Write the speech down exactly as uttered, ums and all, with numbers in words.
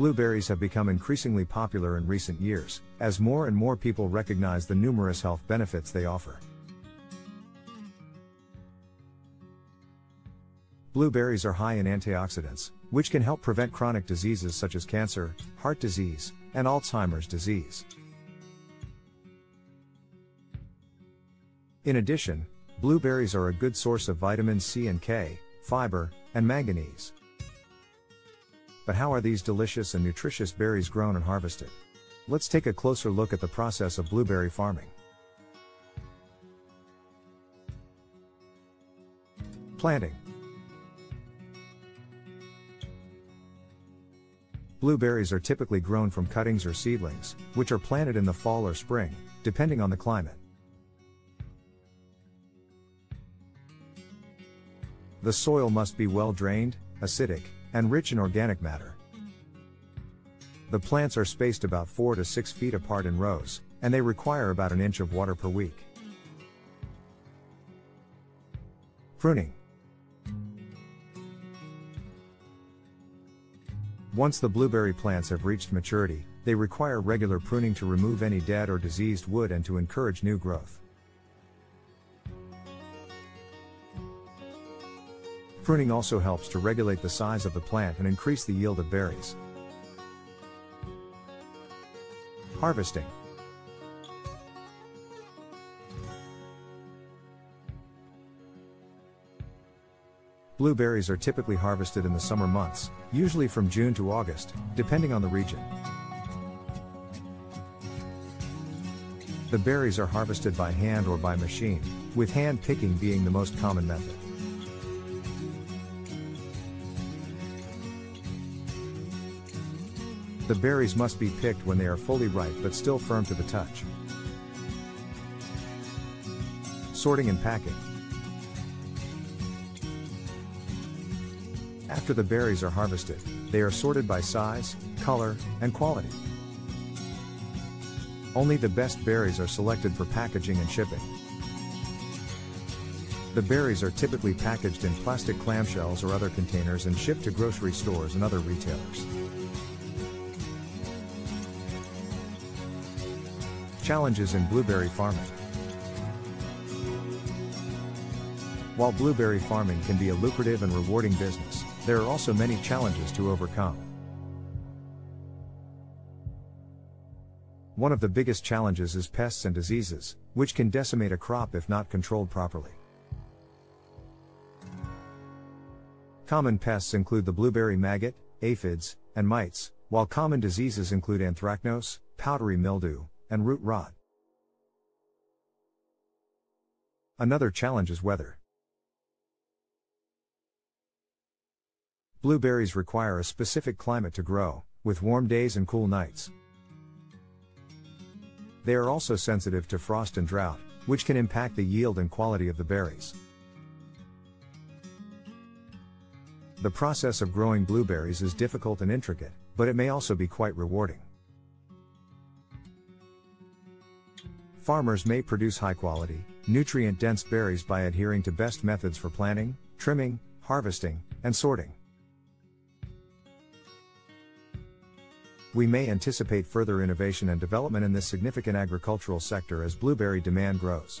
Blueberries have become increasingly popular in recent years, as more and more people recognize the numerous health benefits they offer. Blueberries are high in antioxidants, which can help prevent chronic diseases such as cancer, heart disease, and Alzheimer's disease. In addition, blueberries are a good source of vitamins C and K, fiber, and manganese. But how are these delicious and nutritious berries grown and harvested? Let's take a closer look at the process of blueberry farming. Planting. Blueberries are typically grown from cuttings or seedlings, which are planted in the fall or spring, depending on the climate. The soil must be well drained, acidic, and rich in organic matter. The plants are spaced about four to six feet apart in rows, and they require about an inch of water per week. Pruning. Once the blueberry plants have reached maturity, they require regular pruning to remove any dead or diseased wood and to encourage new growth. Pruning also helps to regulate the size of the plant and increase the yield of berries. Harvesting. Blueberries are typically harvested in the summer months, usually from June to August, depending on the region. The berries are harvested by hand or by machine, with hand picking being the most common method. The berries must be picked when they are fully ripe but still firm to the touch. Sorting and packing. After the berries are harvested, they are sorted by size, color, and quality. Only the best berries are selected for packaging and shipping. The berries are typically packaged in plastic clamshells or other containers and shipped to grocery stores and other retailers. Challenges in blueberry farming. While blueberry farming can be a lucrative and rewarding business, there are also many challenges to overcome. One of the biggest challenges is pests and diseases, which can decimate a crop if not controlled properly. Common pests include the blueberry maggot, aphids, and mites, while common diseases include anthracnose, powdery mildew, and root rot. Another challenge is weather. Blueberries require a specific climate to grow, with warm days and cool nights. They are also sensitive to frost and drought, which can impact the yield and quality of the berries. The process of growing blueberries is difficult and intricate, but it may also be quite rewarding. Farmers may produce high-quality, nutrient-dense berries by adhering to best methods for planting, trimming, harvesting, and sorting. We may anticipate further innovation and development in this significant agricultural sector as blueberry demand grows.